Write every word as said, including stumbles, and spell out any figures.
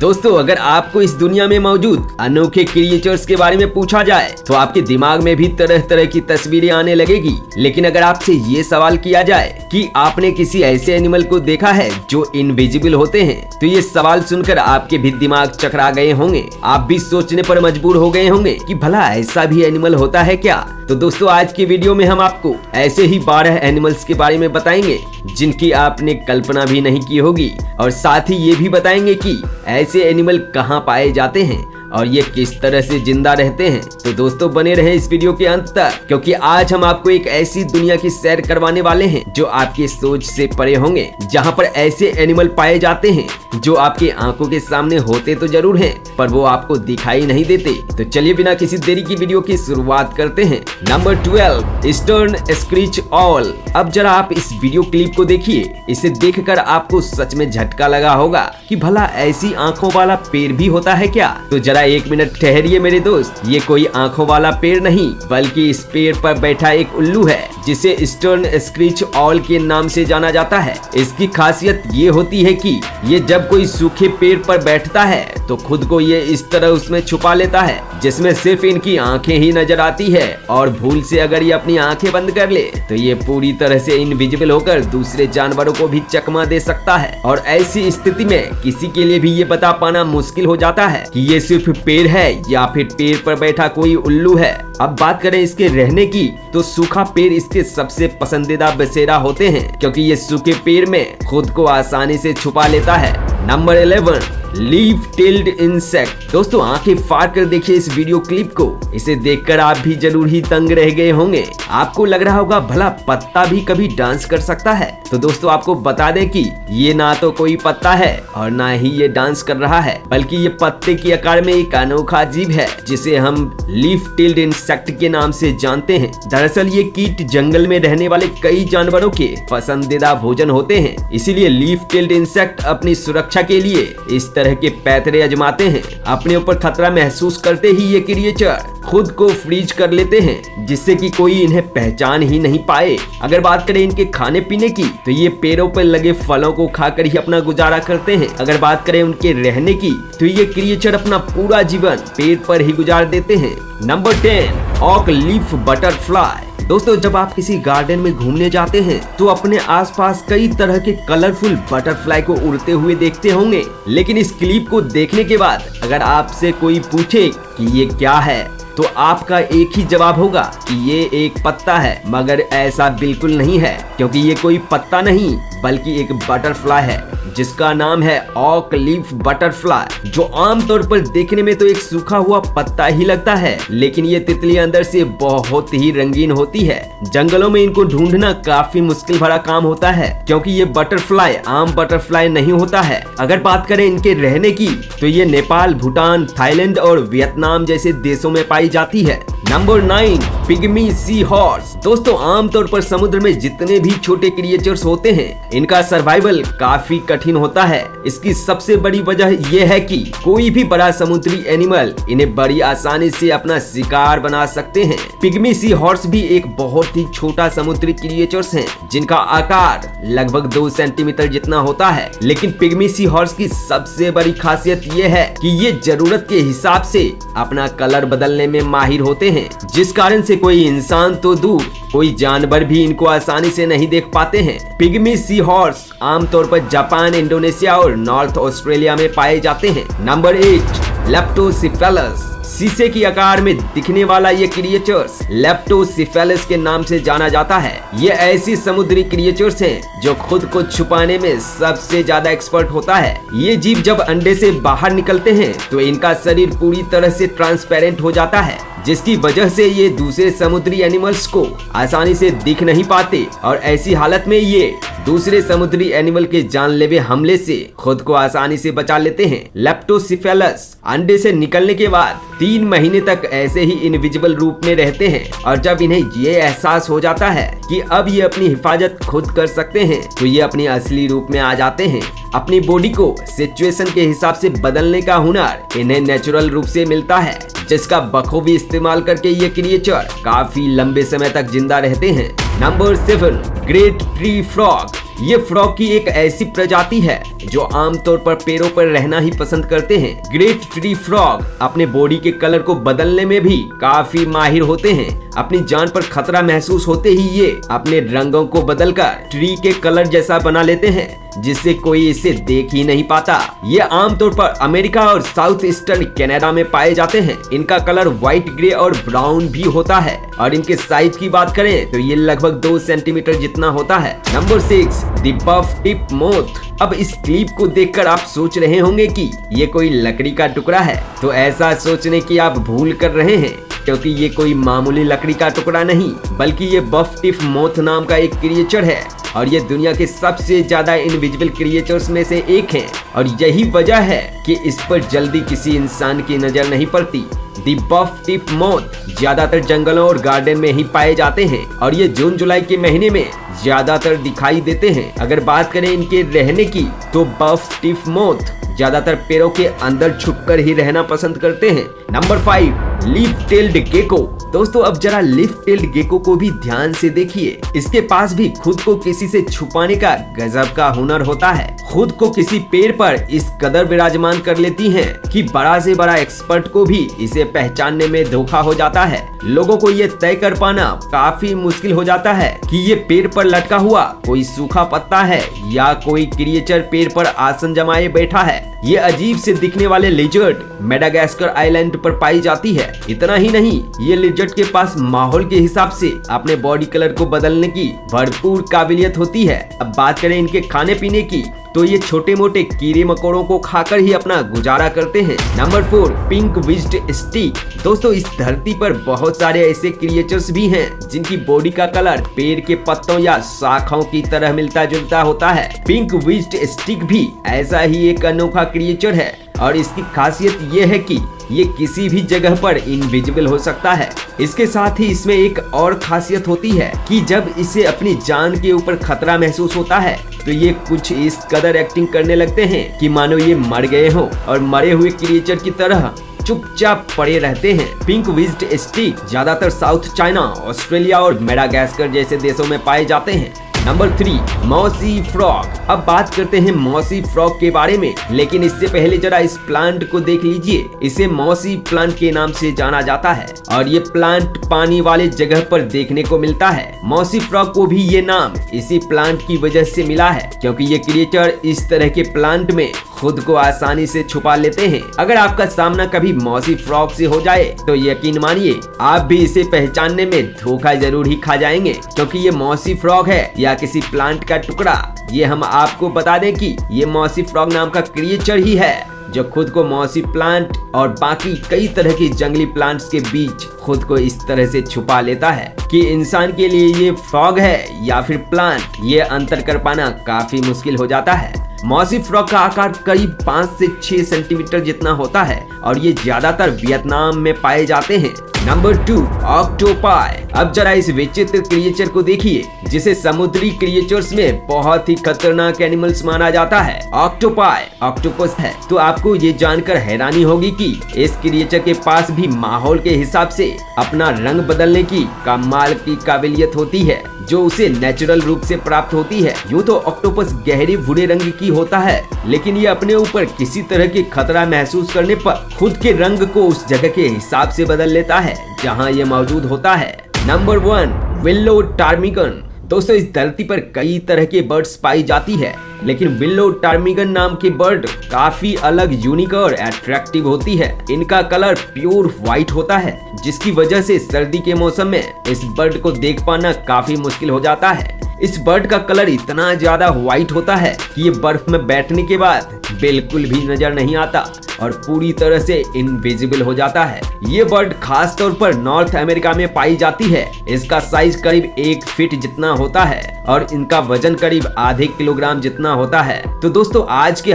दोस्तों, अगर आपको इस दुनिया में मौजूद अनोखे क्रिएचर्स के बारे में पूछा जाए तो आपके दिमाग में भी तरह तरह की तस्वीरें आने लगेगी। लेकिन अगर आपसे ये सवाल किया जाए कि आपने किसी ऐसे एनिमल को देखा है जो इनविजिबल होते हैं, तो ये सवाल सुनकर आपके भी दिमाग चकरा गए होंगे। आप भी सोचने पर मजबूर हो गए होंगे कि भला ऐसा भी एनिमल होता है क्या। तो दोस्तों, आज की वीडियो में हम आपको ऐसे ही बारह एनिमल्स के बारे में बताएंगे जिनकी आपने कल्पना भी नहीं की होगी, और साथ ही ये भी बताएंगे कि ऐसे एनिमल कहाँ पाए जाते हैं और ये किस तरह से जिंदा रहते हैं। तो दोस्तों, बने रहें इस वीडियो के अंत तक, क्योंकि आज हम आपको एक ऐसी दुनिया की सैर करवाने वाले हैं जो आपकी सोच से परे होंगे, जहाँ पर ऐसे एनिमल पाए जाते हैं जो आपकी आंखों के सामने होते तो जरूर हैं, पर वो आपको दिखाई नहीं देते। तो चलिए बिना किसी देरी की वीडियो की शुरुआत करते हैं। Number twelve, eastern screech owl. अब जरा आप इस वीडियो क्लिप को देखिए, इसे देखकर आपको सच में झटका लगा होगा कि भला ऐसी आंखों वाला पेड़ भी होता है क्या। तो जरा एक मिनट ठहरिए मेरे दोस्त, ये कोई आंखों वाला पेड़ नहीं, बल्कि इस पेड़ पर बैठा एक उल्लू है जिसे ईस्टर्न स्क्रीच ऑल के नाम से जाना जाता है। इसकी खासियत ये होती है कि ये जब कोई सूखे पेड़ पर बैठता है तो खुद को ये इस तरह उसमें छुपा लेता है जिसमें सिर्फ इनकी आंखें ही नजर आती है, और भूल से अगर ये अपनी आंखें बंद कर ले तो ये पूरी तरह से इनविजिबल होकर दूसरे जानवरों को भी चकमा दे सकता है। और ऐसी स्थिति में किसी के लिए भी ये बता पाना मुश्किल हो जाता है कि ये सिर्फ पेड़ है या फिर पेड़ पर बैठा कोई उल्लू है। अब बात करें इसके रहने की, तो सूखा पेड़ इसके सबसे पसंदीदा बसेरा होते हैं, क्योंकि ये सूखे पेड़ में खुद को आसानी से छुपा लेता है। Number eleven, leaf tailed insect. दोस्तों, आंखें फाड़ कर देखिए इस वीडियो क्लिप को, इसे देखकर आप भी जरूर ही दंग रह गए होंगे। आपको लग रहा होगा भला पत्ता भी कभी डांस कर सकता है। तो दोस्तों, आपको बता दें कि ये ना तो कोई पत्ता है और ना ही ये डांस कर रहा है, बल्कि ये पत्ते के आकार में एक अनोखा जीव है जिसे हम लीफ टेल्ड इंसेक्ट के नाम से जानते हैं। दरअसल ये कीट जंगल में रहने वाले कई जानवरों के पसंदीदा भोजन होते हैं, इसीलिए लीफ टेल्ड इंसेक्ट अपनी सुरक्षा के लिए इस तरह के पैतरे आजमाते हैं। अपने ऊपर खतरा महसूस करते ही ये क्रिएचर खुद को फ्रीज कर लेते हैं, जिससे कि कोई इन्हें पहचान ही नहीं पाए। अगर बात करें इनके खाने पीने की, तो ये पेड़ों पर लगे फलों को खाकर ही अपना गुजारा करते हैं। अगर बात करें उनके रहने की, तो ये क्रिएचर अपना पूरा जीवन पेड़ पर ही गुजार देते हैं। Number ten, oak leaf butterfly. दोस्तों, जब आप किसी गार्डन में घूमने जाते हैं तो अपने आसपास कई तरह के कलरफुल बटरफ्लाई को उड़ते हुए देखते होंगे। लेकिन इस क्लिप को देखने के बाद अगर आपसे कोई पूछे कि ये क्या है, तो आपका एक ही जवाब होगा कि ये एक पत्ता है। मगर ऐसा बिल्कुल नहीं है, क्योंकि ये कोई पत्ता नहीं बल्कि एक बटरफ्लाई है जिसका नाम है ऑक लीफ बटरफ्लाई, जो आमतौर पर देखने में तो एक सूखा हुआ पत्ता ही लगता है, लेकिन ये तितली अंदर से बहुत ही रंगीन होती है। जंगलों में इनको ढूंढना काफी मुश्किल भरा काम होता है, क्योंकि ये बटरफ्लाई आम बटरफ्लाई नहीं होता है। अगर बात करें इनके रहने की, तो ये नेपाल, भूटान, थाईलैंड और वियतनाम जैसे देशों में पाई जाती है। Number nine, pygmy sea horse. दोस्तों, आमतौर पर समुद्र में जितने भी छोटे क्रिएचर्स होते हैं, इनका सर्वाइवल काफी कठिन होता है। इसकी सबसे बड़ी वजह यह है कि कोई भी बड़ा समुद्री एनिमल इन्हें बड़ी आसानी से अपना शिकार बना सकते हैं। पिग्मी सी हॉर्स भी एक बहुत ही छोटा समुद्री क्रिएचर्स हैं, जिनका आकार लगभग दो सेंटीमीटर जितना होता है। लेकिन पिग्मी सी हॉर्स की सबसे बड़ी खासियत यह है कि ये जरूरत के हिसाब से अपना कलर बदलने में माहिर होते हैं, जिस कारण से कोई इंसान तो दूर कोई जानवर भी इनको आसानी से नहीं देख पाते हैं। पिग्मी सी हॉर्स आमतौर पर जापान, इंडोनेशिया और नॉर्थ ऑस्ट्रेलिया में पाए जाते हैं। Number eight, leptocephalus. शीशे की आकार में दिखने वाला ये क्रिएचर्स लेप्टोसेफेलस के नाम से जाना जाता है। ये ऐसी समुद्री क्रिएचर्स हैं जो खुद को छुपाने में सबसे ज्यादा एक्सपर्ट होता है। ये जीव जब अंडे से बाहर निकलते हैं तो इनका शरीर पूरी तरह से ट्रांसपेरेंट हो जाता है, जिसकी वजह से ये दूसरे समुद्री एनिमल्स को आसानी से दिख नहीं पाते, और ऐसी हालत में ये दूसरे समुद्री एनिमल के जानलेवे हमले से खुद को आसानी से बचा लेते हैं। लेप्टोसेफेलस अंडे से निकलने के बाद तीन महीने तक ऐसे ही इनविजिबल रूप में रहते हैं, और जब इन्हें ये एहसास हो जाता है कि अब ये अपनी हिफाजत खुद कर सकते हैं, तो ये अपने असली रूप में आ जाते हैं। अपनी बॉडी को सिचुएशन के हिसाब से बदलने का हुनर इन्हें नेचुरल रूप से मिलता है, जिसका बखूबी इस्तेमाल करके ये क्रिएचर काफी लंबे समय तक जिंदा रहते हैं। Number seven, great tree frog. ये फ्रॉग की एक ऐसी प्रजाति है जो आमतौर पर पेड़ों पर रहना ही पसंद करते हैं। ग्रेट ट्री फ्रॉग अपने बॉडी के कलर को बदलने में भी काफी माहिर होते हैं। अपनी जान पर खतरा महसूस होते ही ये अपने रंगों को बदलकर ट्री के कलर जैसा बना लेते हैं, जिससे कोई इसे देख ही नहीं पाता। ये आमतौर पर अमेरिका और साउथ ईस्टर्न कनाडा में पाए जाते हैं। इनका कलर व्हाइट, ग्रे और ब्राउन भी होता है और इनके साइज की बात करें तो ये लगभग दो सेंटीमीटर जितना होता है। Number six, the बफ-टिप्ड moth. अब इस क्लिप को देखकर आप सोच रहे होंगे कि ये कोई लकड़ी का टुकड़ा है, तो ऐसा सोचने की आप भूल कर रहे हैं, क्योंकि ये कोई मामूली लकड़ी का टुकड़ा नहीं, बल्कि ये बफ-टिप्ड मोथ नाम का एक क्रिएचर है और ये दुनिया के सबसे ज्यादा इनविजिबल क्रिएचर्स में से एक है और यही वजह है कि इस पर जल्दी किसी इंसान की नजर नहीं पड़ती। दी बफ-टिप्ड मोथ ज्यादातर जंगलों और गार्डन में ही पाए जाते हैं और ये जून जुलाई के महीने में ज्यादातर दिखाई देते हैं। अगर बात करें इनके रहने की तो बफ-टिप्ड मोथ ज्यादातर पेड़ों के अंदर छुपकर ही रहना पसंद करते हैं। Number five, leaf tailed gecko. दोस्तों, अब जरा लीफ टेल्ड गेको को भी ध्यान से देखिए। इसके पास भी खुद को किसी से छुपाने का गजब का हुनर होता है। खुद को किसी पेड़ पर इस कदर विराजमान कर लेती हैं कि बड़ा से बड़ा एक्सपर्ट को भी इसे पहचानने में धोखा हो जाता है। लोगों को ये तय कर पाना काफी मुश्किल हो जाता है कि ये पेड़ पर लटका हुआ कोई सूखा पत्ता है या कोई क्रिएचर पेड़ पर आसन जमाए बैठा है। ये अजीब से दिखने वाले लिजर्ड मेडागास्कर आइलैंड पर पाई जाती है। इतना ही नहीं, ये लिजर्ड के पास माहौल के हिसाब से अपने बॉडी कलर को बदलने की भरपूर काबिलियत होती है। अब बात करें इनके खाने पीने की तो ये छोटे मोटे कीड़े मकोड़ों को खाकर ही अपना गुजारा करते हैं। Number four, pink winged stick. दोस्तों, इस धरती पर बहुत सारे ऐसे क्रिएचर्स भी हैं जिनकी बॉडी का कलर पेड़ के पत्तों या शाखाओं की तरह मिलता जुलता होता है। पिंक विज्ड स्टिक भी ऐसा ही एक अनोखा क्रिएचर है और इसकी खासियत ये है कि ये किसी भी जगह पर इनविजिबल हो सकता है। इसके साथ ही इसमें एक और खासियत होती है कि जब इसे अपनी जान के ऊपर खतरा महसूस होता है तो ये कुछ इस कदर एक्टिंग करने लगते हैं कि मानो ये मर गए हों और मरे हुए क्रिएचर की तरह चुपचाप पड़े रहते हैं। पिंक विज्ड स्टिक ज्यादातर साउथ चाइना, ऑस्ट्रेलिया और मेडागास्कर जैसे देशों में पाए जाते हैं। Number three, mossy frog. अब बात करते हैं मॉसी फ्रॉग के बारे में, लेकिन इससे पहले जरा इस प्लांट को देख लीजिए। इसे मॉसी प्लांट के नाम से जाना जाता है और ये प्लांट पानी वाले जगह पर देखने को मिलता है। मॉसी फ्रॉग को भी ये नाम इसी प्लांट की वजह से मिला है, क्योंकि ये क्रिएचर इस तरह के प्लांट में खुद को आसानी से छुपा लेते हैं। अगर आपका सामना कभी मॉसी फ्रॉग से हो जाए तो यकीन मानिए आप भी इसे पहचानने में धोखा जरूर ही खा जाएंगे, क्योंकि ये मॉसी फ्रॉग है या किसी प्लांट का टुकड़ा, ये हम आपको बता दें कि ये मॉसी फ्रॉग नाम का क्रिएचर ही है जो खुद को मॉसी प्लांट और बाकी कई तरह की जंगली प्लांट्स के बीच खुद को इस तरह से छुपा लेता है कि इंसान के लिए ये फ्रॉग है या फिर प्लांट, ये अंतर कर पाना काफी मुश्किल हो जाता है। मॉसी फ्रॉग का आकार करीब पाँच से छह सेंटीमीटर जितना होता है और ये ज्यादातर वियतनाम में पाए जाते हैं। Number two, octopi. अब जरा इस विचित्र क्रिएचर को देखिए, जिसे समुद्री क्रिएचर्स में बहुत ही खतरनाक एनिमल्स माना जाता है। ऑक्टोपाई ऑक्टोपस है, तो आपको ये जानकर हैरानी होगी कि इस क्रिएचर के पास भी माहौल के हिसाब से अपना रंग बदलने की कमाल की काबिलियत होती है, जो उसे नेचुरल रूप से प्राप्त होती है। यूँ तो ऑक्टोपस गहरे भूरे रंग की होता है, लेकिन ये अपने ऊपर किसी तरह के खतरा महसूस करने पर खुद के रंग को उस जगह के हिसाब से बदल लेता है जहां ये मौजूद होता है। Number one, willow ptarmigan. दोस्तों, इस धरती पर कई तरह के बर्ड्स पाई जाती है, लेकिन विलो टार्मिगन नाम के बर्ड काफी अलग, यूनिक और अट्रैक्टिव होती है। इनका कलर प्योर व्हाइट होता है, जिसकी वजह से सर्दी के मौसम में इस बर्ड को देख पाना काफी मुश्किल हो जाता है। इस बर्ड का कलर इतना ज्यादा व्हाइट होता है कि ये बर्फ में बैठने के बाद बिल्कुल भी नजर नहीं आता और पूरी तरह से इनविजिबल हो जाता है। ये बर्ड खास तौर पर नॉर्थ अमेरिका में पाई जाती है। इसका साइज करीब एक फीट जितना होता है और इनका वजन करीब आधे किलोग्राम जितना होता है। तो दोस्तों, आज के